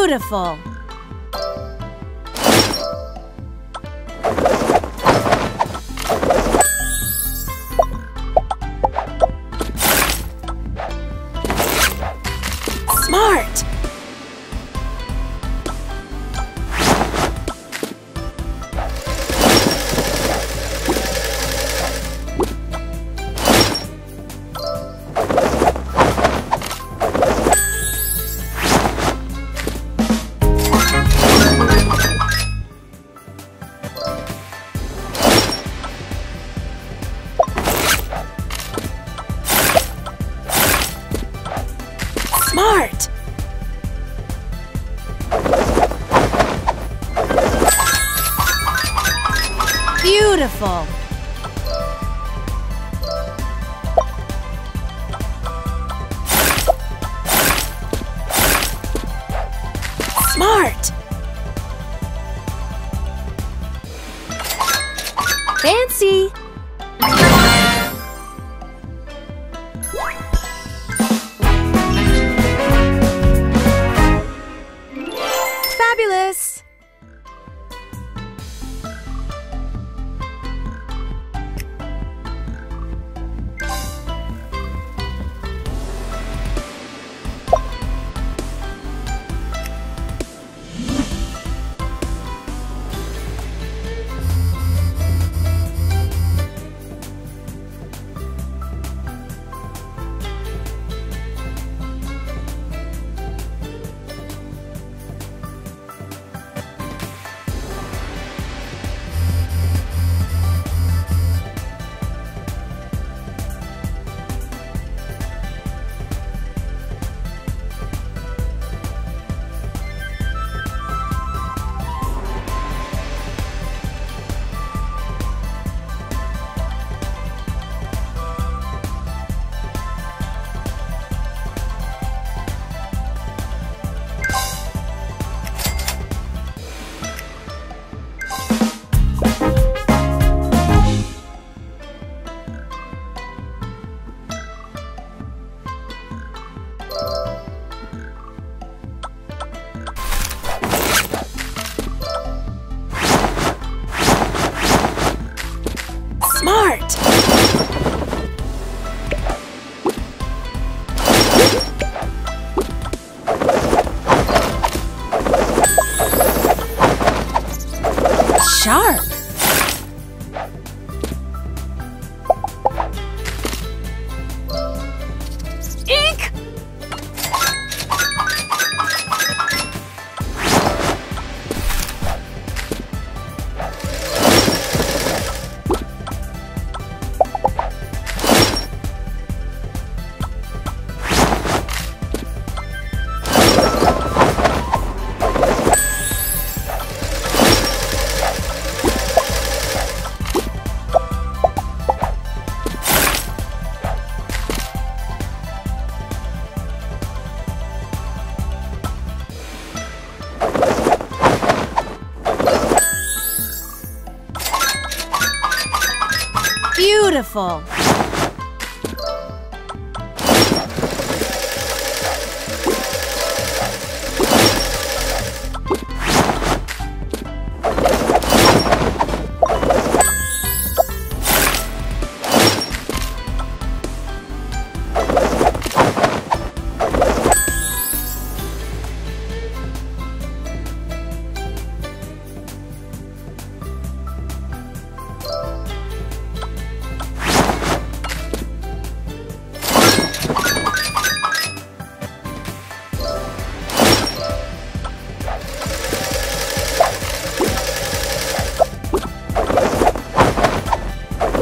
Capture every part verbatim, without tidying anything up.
Beautiful! Smart! Smart! Beautiful! Smart! Fancy! Fabulous! Smart! Sharp! Eek!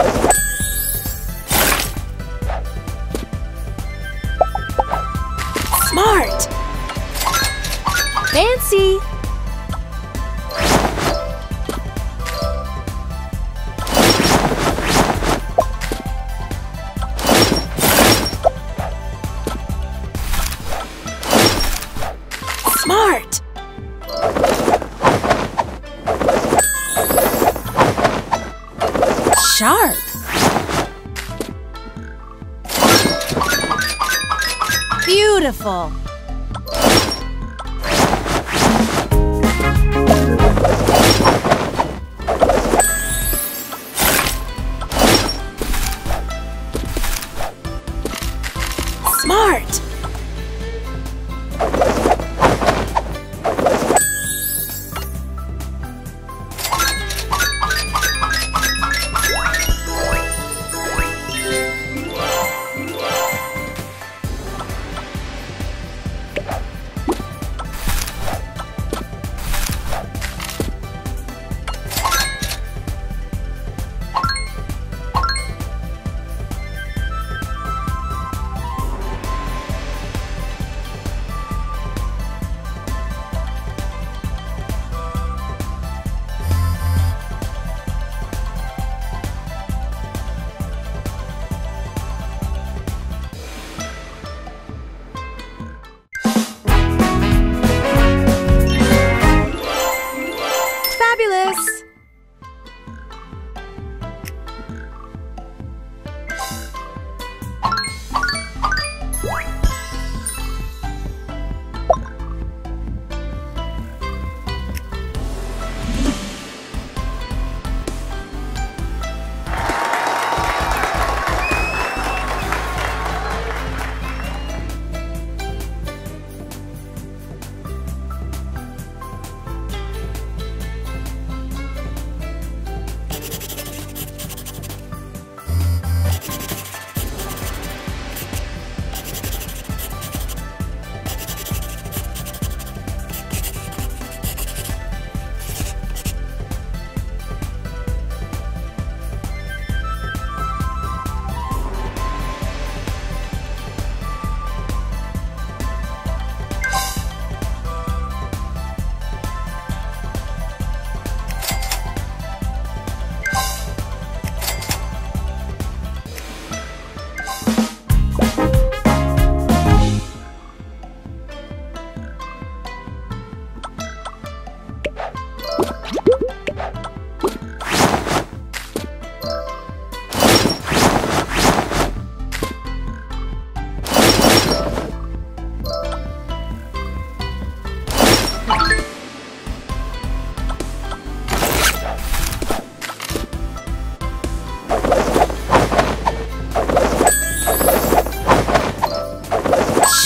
Beautiful! Smart! Fancy! Smart! Sharp! Beautiful!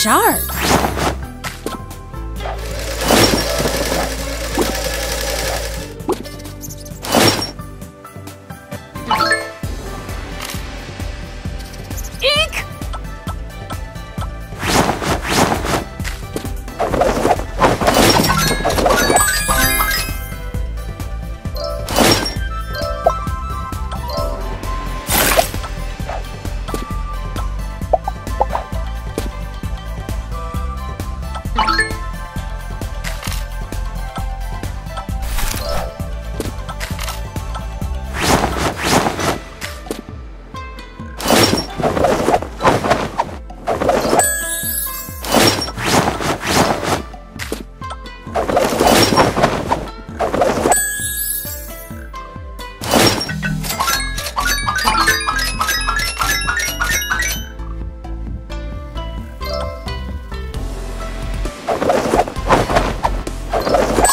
sharp. Eek!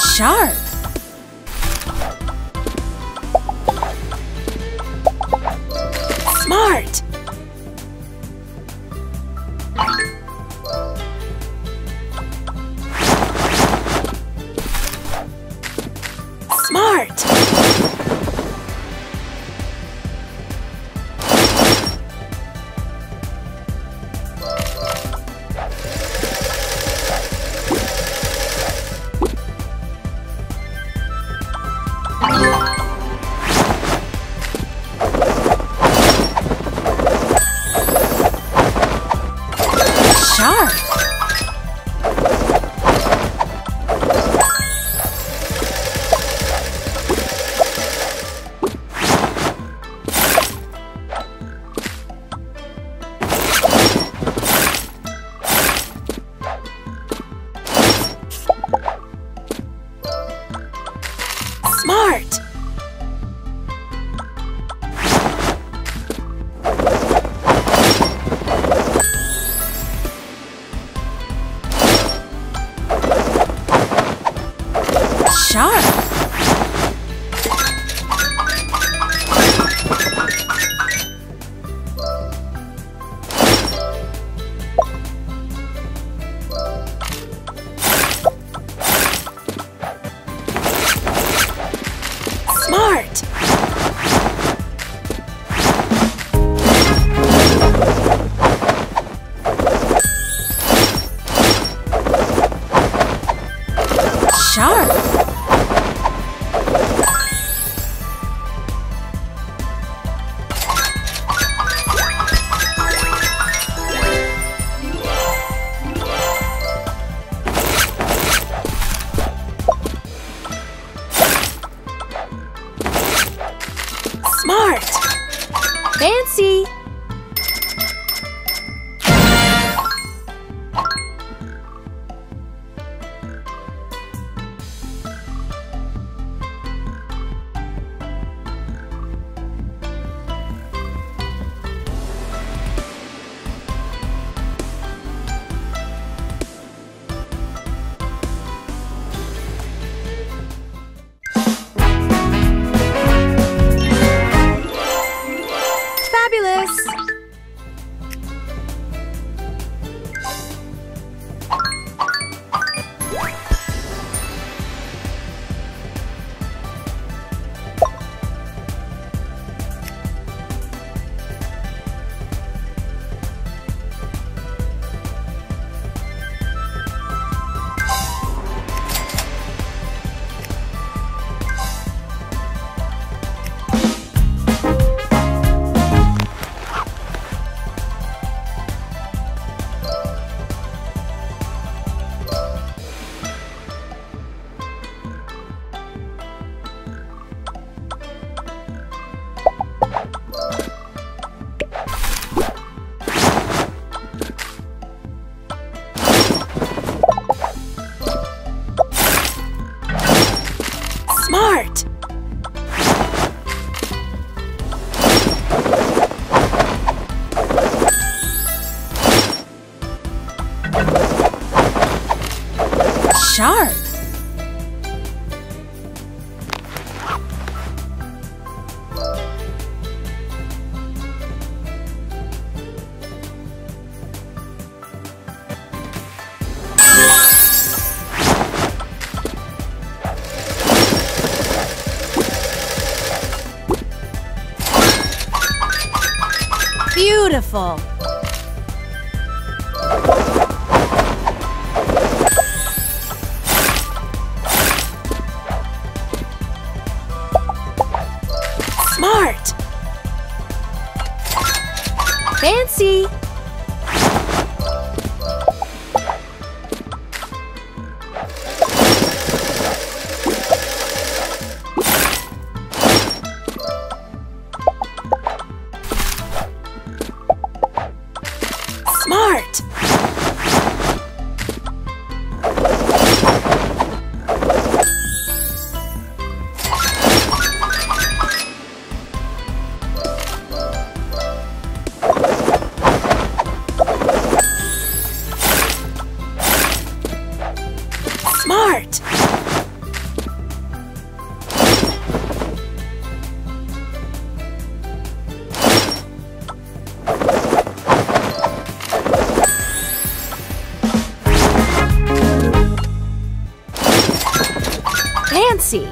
Sharp. Smart. Smart. Sharp. Smart. Sharp. Smart. Sharp. Smart. Fancy. Smart. Sharp. Beautiful! Smart! Fancy! Smart! Smart! Fancy!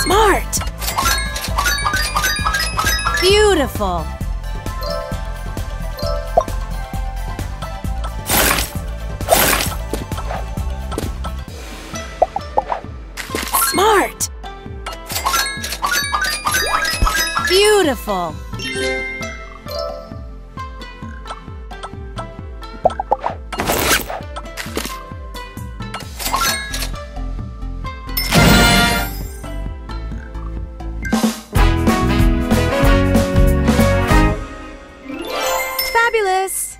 Smart! Beautiful! Smart! Beautiful! Fabulous!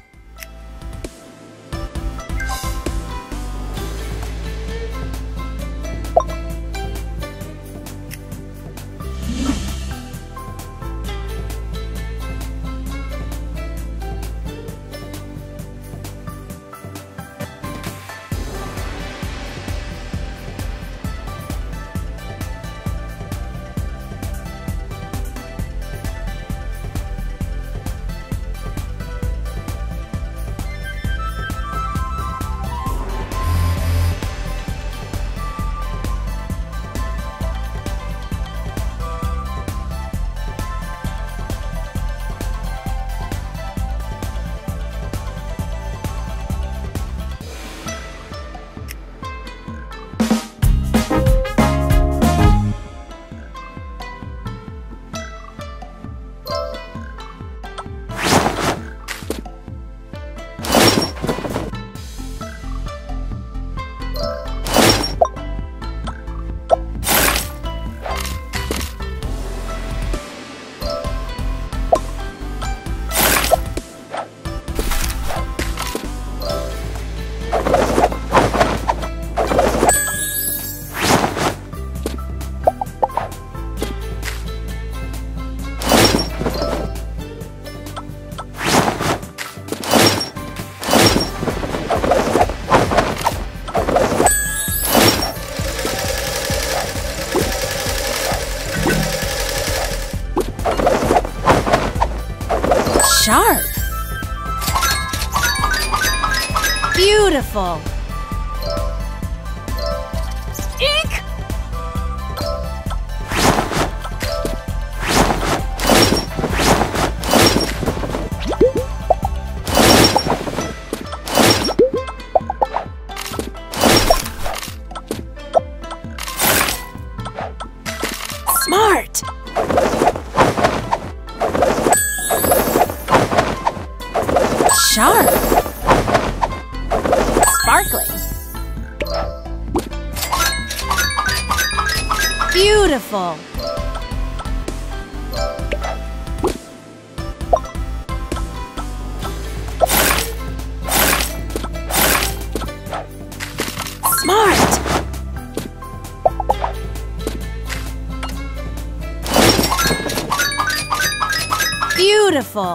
Sharp! Beautiful! Eek! Smart! Sharp! Sparkling! Beautiful! Smart! Beautiful!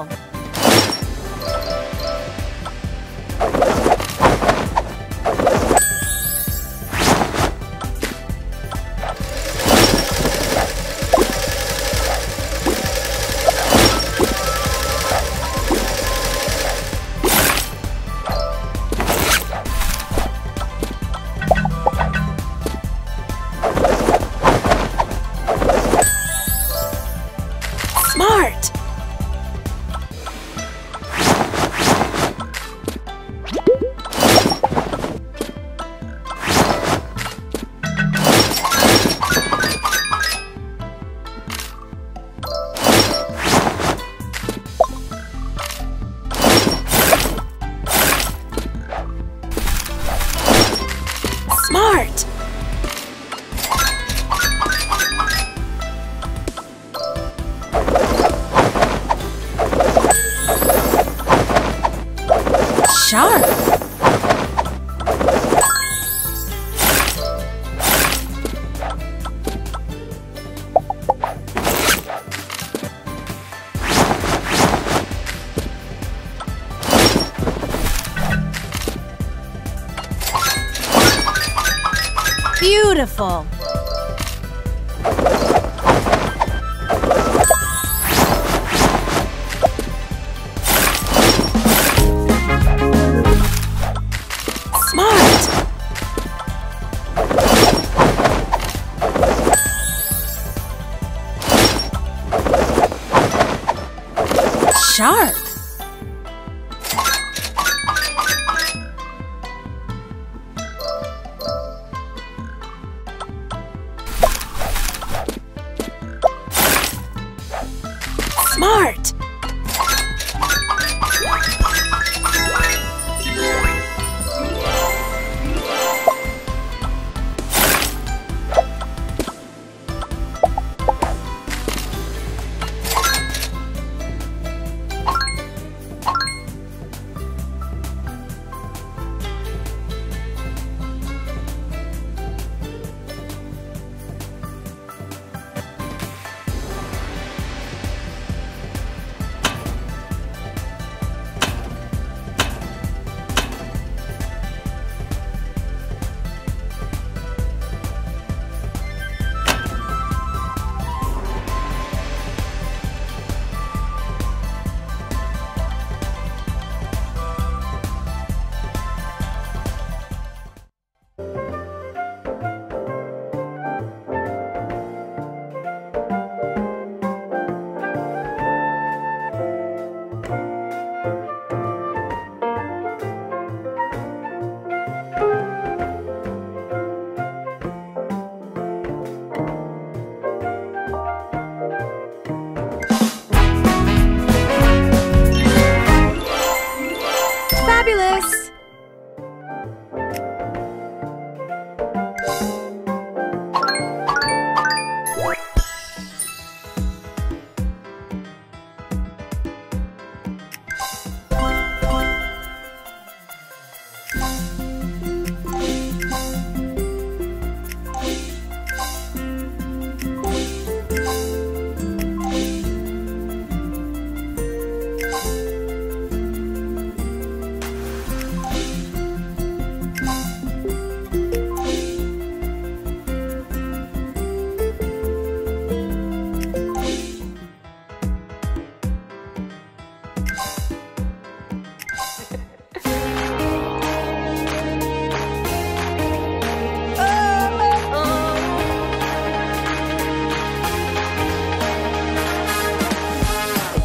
sharp. Beautiful. Sharp. Smart.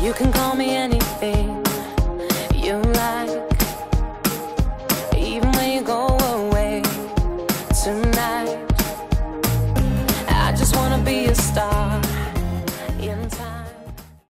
You can call me anything.